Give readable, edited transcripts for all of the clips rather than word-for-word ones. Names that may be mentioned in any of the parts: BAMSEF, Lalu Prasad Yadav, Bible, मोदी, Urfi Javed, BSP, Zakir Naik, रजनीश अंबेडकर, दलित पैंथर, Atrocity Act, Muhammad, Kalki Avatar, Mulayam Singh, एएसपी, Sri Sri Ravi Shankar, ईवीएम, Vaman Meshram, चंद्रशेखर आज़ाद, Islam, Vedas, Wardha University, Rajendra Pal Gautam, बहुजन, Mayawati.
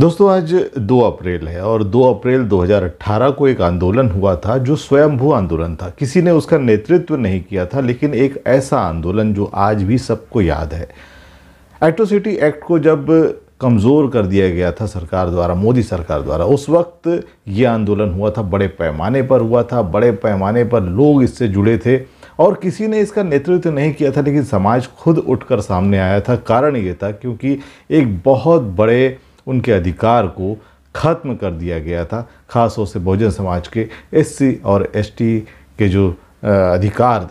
दोस्तों आज 2 अप्रैल है और 2 अप्रैल 2018 को एक आंदोलन हुआ था जो स्वयंभू आंदोलन था। किसी ने उसका नेतृत्व नहीं किया था, लेकिन एक ऐसा आंदोलन जो आज भी सबको याद है। एट्रोसिटी एक्ट को जब कमज़ोर कर दिया गया था सरकार द्वारा, मोदी सरकार द्वारा, उस वक्त ये आंदोलन हुआ था, बड़े पैमाने पर हुआ था, बड़े पैमाने पर लोग इससे जुड़े थे और किसी ने इसका नेतृत्व नहीं किया था, लेकिन समाज खुद उठकर सामने आया था। कारण ये था क्योंकि एक बहुत बड़े उनके अधिकार को ख़त्म कर दिया गया था, खासतौर से बहुजन समाज के एससी और एसटी के जो अधिकार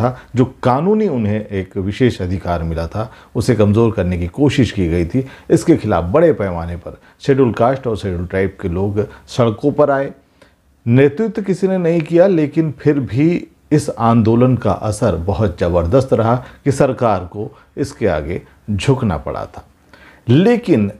था, जो कानूनी उन्हें एक विशेष अधिकार मिला था, उसे कमज़ोर करने की कोशिश की गई थी। इसके खिलाफ बड़े पैमाने पर शेड्यूल कास्ट और शेड्यूल ट्राइब के लोग सड़कों पर आए। नेतृत्व किसी ने नहीं किया, लेकिन फिर भी इस आंदोलन का असर बहुत ज़बरदस्त रहा कि सरकार को इसके आगे झुकना पड़ा था। लेकिन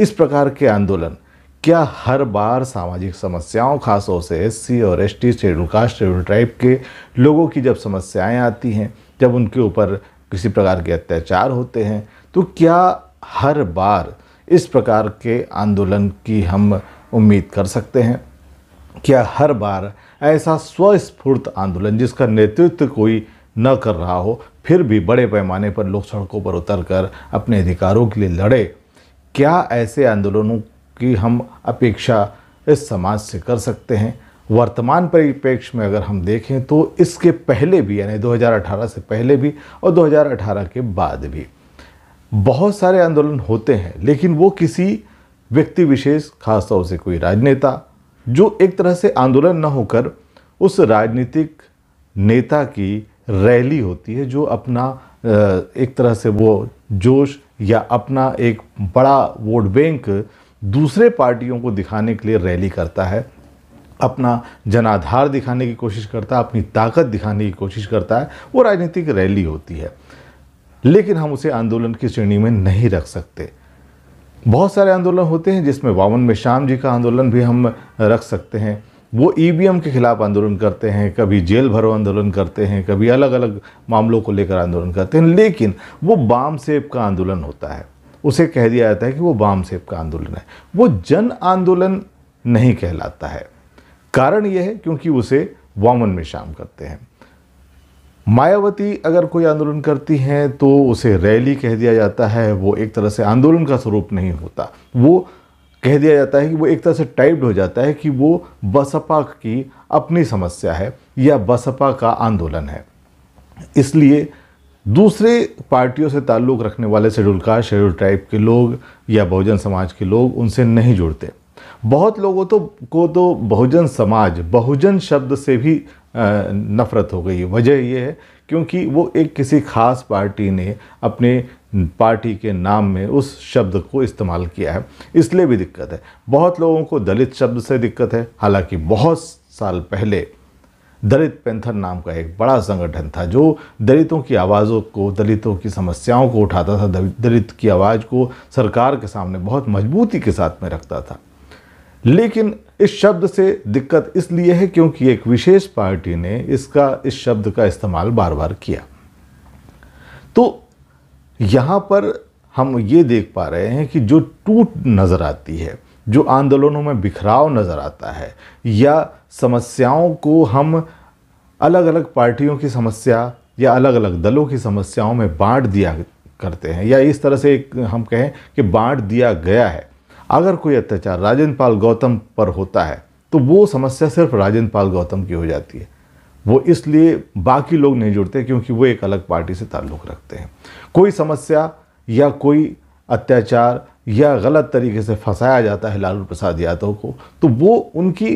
इस प्रकार के आंदोलन क्या हर बार सामाजिक समस्याओं, खासतौर से एससी और ST, schedule caste, schedule tribe के लोगों की जब समस्याएं आती हैं, जब उनके ऊपर किसी प्रकार के अत्याचार होते हैं, तो क्या हर बार इस प्रकार के आंदोलन की हम उम्मीद कर सकते हैं? क्या हर बार ऐसा स्वस्फूर्त आंदोलन जिसका नेतृत्व कोई न कर रहा हो, फिर भी बड़े पैमाने पर लोग सड़कों पर उतरकर अपने अधिकारों के लिए लड़े? क्या ऐसे आंदोलनों की हम अपेक्षा इस समाज से कर सकते हैं? वर्तमान परिप्रेक्ष्य में अगर हम देखें तो इसके पहले भी, यानी 2018 से पहले भी और 2018 के बाद भी बहुत सारे आंदोलन होते हैं, लेकिन वो किसी व्यक्ति विशेष, खासतौर से कोई राजनेता, जो एक तरह से आंदोलन न होकर उस राजनीतिक नेता की रैली होती है, जो अपना एक तरह से वो जोश या अपना एक बड़ा वोट बैंक दूसरे पार्टियों को दिखाने के लिए रैली करता है, अपना जनाधार दिखाने की कोशिश करता है, अपनी ताकत दिखाने की कोशिश करता है, वो राजनीतिक रैली होती है। लेकिन हम उसे आंदोलन की श्रेणी में नहीं रख सकते। बहुत सारे आंदोलन होते हैं जिसमें वामन मेश्राम जी का आंदोलन भी हम रख सकते हैं। वो ईवीएम के खिलाफ आंदोलन करते हैं, कभी जेल भरो आंदोलन करते हैं, कभी अलग अलग मामलों को लेकर आंदोलन करते हैं, लेकिन वो बामसेफ का आंदोलन होता है। उसे कह दिया जाता है कि वो बामसेफ का आंदोलन है। वो जन आंदोलन नहीं कहलाता है। कारण यह है क्योंकि उसे वामन मेश्राम करते हैं। मायावती अगर कोई आंदोलन करती हैं तो उसे रैली कह दिया जाता है। वो एक तरह से आंदोलन का स्वरूप नहीं होता। वो कह दिया जाता है कि वो एक तरह से टाइप्ड हो जाता है कि वो बसपा की अपनी समस्या है या बसपा का आंदोलन है। इसलिए दूसरे पार्टियों से ताल्लुक़ रखने वाले शेड्यूल कास्ट, शेड्यूल ट्राइब के लोग या बहुजन समाज के लोग उनसे नहीं जुड़ते। बहुत लोगों को तो बहुजन समाज, बहुजन शब्द से भी नफ़रत हो गई है। वजह यह है क्योंकि वो एक किसी खास पार्टी ने अपने पार्टी के नाम में उस शब्द को इस्तेमाल किया है, इसलिए भी दिक्कत है। बहुत लोगों को दलित शब्द से दिक्कत है। हालांकि बहुत साल पहले दलित पैंथर नाम का एक बड़ा संगठन था जो दलितों की आवाज़ों को, दलितों की समस्याओं को उठाता था, दलित की आवाज़ को सरकार के सामने बहुत मजबूती के साथ में रखता था। लेकिन इस शब्द से दिक्कत इसलिए है क्योंकि एक विशेष पार्टी ने इस शब्द का इस्तेमाल बार बार किया। तो यहाँ पर हम ये देख पा रहे हैं कि जो टूट नज़र आती है, जो आंदोलनों में बिखराव नज़र आता है, या समस्याओं को हम अलग अलग पार्टियों की समस्या या अलग अलग दलों की समस्याओं में बांट दिया करते हैं, या इस तरह से एक हम कहें कि बांट दिया गया है। अगर कोई अत्याचार राजेंद्र पाल गौतम पर होता है तो वो समस्या सिर्फ राजेंद्र पाल गौतम की हो जाती है। वो इसलिए बाकी लोग नहीं जुड़ते क्योंकि वो एक अलग पार्टी से ताल्लुक़ रखते हैं। कोई समस्या या कोई अत्याचार या गलत तरीके से फंसाया जाता है लालू प्रसाद यादव को, तो वो उनकी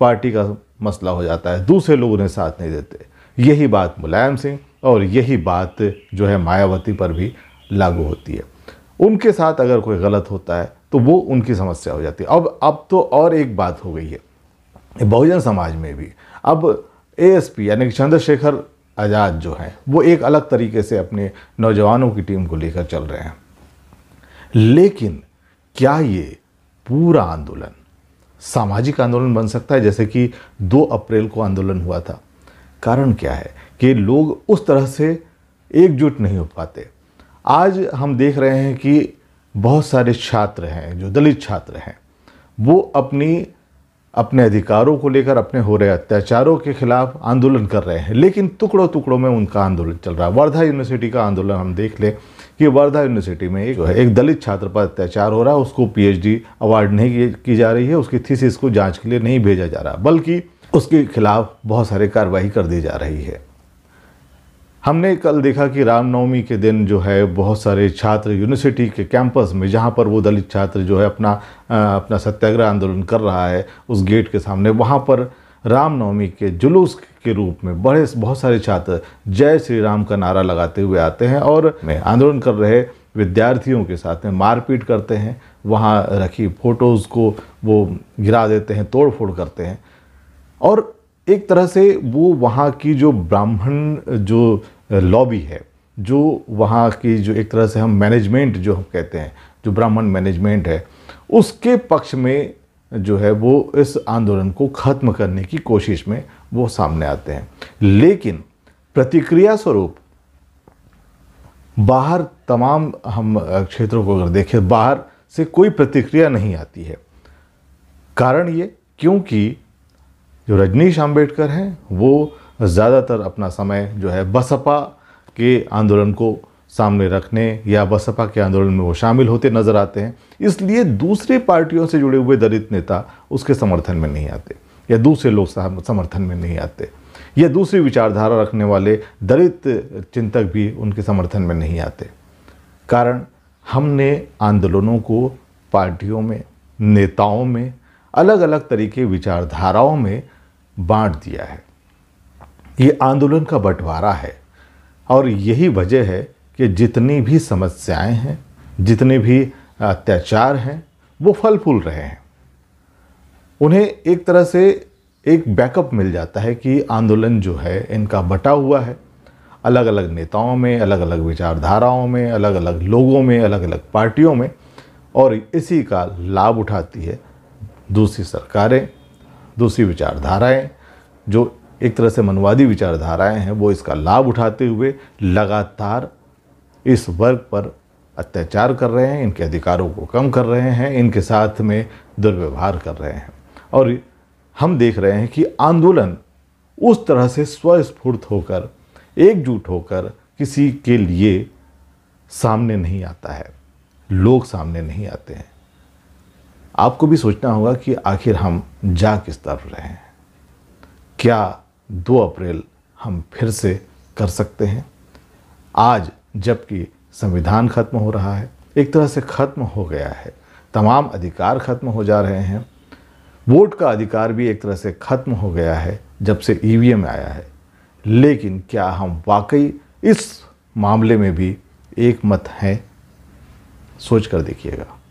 पार्टी का मसला हो जाता है, दूसरे लोग उन्हें साथ नहीं देते। यही बात मुलायम सिंह और यही बात जो है मायावती पर भी लागू होती है। उनके साथ अगर कोई गलत होता है तो वो उनकी समस्या हो जाती है। अब तो और एक बात हो गई है बहुजन समाज में भी। अब एएसपी यानी कि चंद्रशेखर आज़ाद जो हैं वो एक अलग तरीके से अपने नौजवानों की टीम को लेकर चल रहे हैं। लेकिन क्या ये पूरा आंदोलन सामाजिक आंदोलन बन सकता है जैसे कि 2 अप्रैल को आंदोलन हुआ था? कारण क्या है कि लोग उस तरह से एकजुट नहीं हो पाते। आज हम देख रहे हैं कि बहुत सारे छात्र हैं, जो दलित छात्र हैं, वो अपने अधिकारों को लेकर अपने हो रहे अत्याचारों के खिलाफ आंदोलन कर रहे हैं, लेकिन टुकड़ों टुकड़ों में उनका आंदोलन चल रहा है। वर्धा यूनिवर्सिटी का आंदोलन हम देख लें कि वर्धा यूनिवर्सिटी में एक दलित छात्र पर अत्याचार हो रहा है, उसको पीएचडी अवार्ड नहीं की जा रही है, उसकी थीसिस को जांच के लिए नहीं भेजा जा रहा, बल्कि उसके खिलाफ बहुत सारी कार्रवाई कर दी जा रही है। हमने कल देखा कि रामनवमी के दिन जो है बहुत सारे छात्र यूनिवर्सिटी के कैंपस में, जहां पर वो दलित छात्र जो है अपना सत्याग्रह आंदोलन कर रहा है, उस गेट के सामने वहां पर रामनवमी के जुलूस के रूप में बहुत सारे छात्र जय श्री राम का नारा लगाते हुए आते हैं और आंदोलन कर रहे विद्यार्थियों के साथ में मारपीट करते हैं, वहाँ रखी फ़ोटोज़ को वो गिरा देते हैं, तोड़ फोड़ करते हैं। और एक तरह से वो वहाँ की जो ब्राह्मण जो लॉबी है, जो वहाँ की जो एक तरह से हम मैनेजमेंट जो हम कहते हैं, जो ब्राह्मण मैनेजमेंट है, उसके पक्ष में जो है वो इस आंदोलन को ख़त्म करने की कोशिश में वो सामने आते हैं। लेकिन प्रतिक्रिया स्वरूप बाहर तमाम हम क्षेत्रों को अगर देखें, बाहर से कोई प्रतिक्रिया नहीं आती है। कारण ये क्योंकि जो रजनीश अंबेडकर हैं वो ज़्यादातर अपना समय जो है बसपा के आंदोलन को सामने रखने या बसपा के आंदोलन में वो शामिल होते नज़र आते हैं, इसलिए दूसरे पार्टियों से जुड़े हुए दलित नेता उसके समर्थन में नहीं आते, या दूसरे लोग समर्थन में नहीं आते, या दूसरी विचारधारा रखने वाले दलित चिंतक भी उनके समर्थन में नहीं आते। कारण हमने आंदोलनों को पार्टियों में, नेताओं में, अलग अलग तरीके विचारधाराओं में बांट दिया है। ये आंदोलन का बंटवारा है और यही वजह है कि जितनी भी समस्याएं हैं, जितने भी अत्याचार हैं, वो फल फूल रहे हैं। उन्हें एक तरह से एक बैकअप मिल जाता है कि आंदोलन जो है इनका बटा हुआ है, अलग अलग नेताओं में, अलग अलग विचारधाराओं में, अलग अलग लोगों में, अलग अलग पार्टियों में, और इसी का लाभ उठाती है दूसरी सरकारें, दूसरी विचारधाराएं। जो एक तरह से मनवादी विचारधाराएं हैं, वो इसका लाभ उठाते हुए लगातार इस वर्ग पर अत्याचार कर रहे हैं, इनके अधिकारों को कम कर रहे हैं, इनके साथ में दुर्व्यवहार कर रहे हैं। और हम देख रहे हैं कि आंदोलन उस तरह से स्वस्फूर्त होकर, एकजुट होकर किसी के लिए सामने नहीं आता है, लोग सामने नहीं आते हैं। आपको भी सोचना होगा कि आखिर हम जा किस तरफ रहे हैं। क्या 2 अप्रैल हम फिर से कर सकते हैं? आज जबकि संविधान ख़त्म हो रहा है, एक तरह से ख़त्म हो गया है, तमाम अधिकार ख़त्म हो जा रहे हैं, वोट का अधिकार भी एक तरह से ख़त्म हो गया है जब से ईवीएम आया है, लेकिन क्या हम वाकई इस मामले में भी एक मत हैं? सोच कर देखिएगा।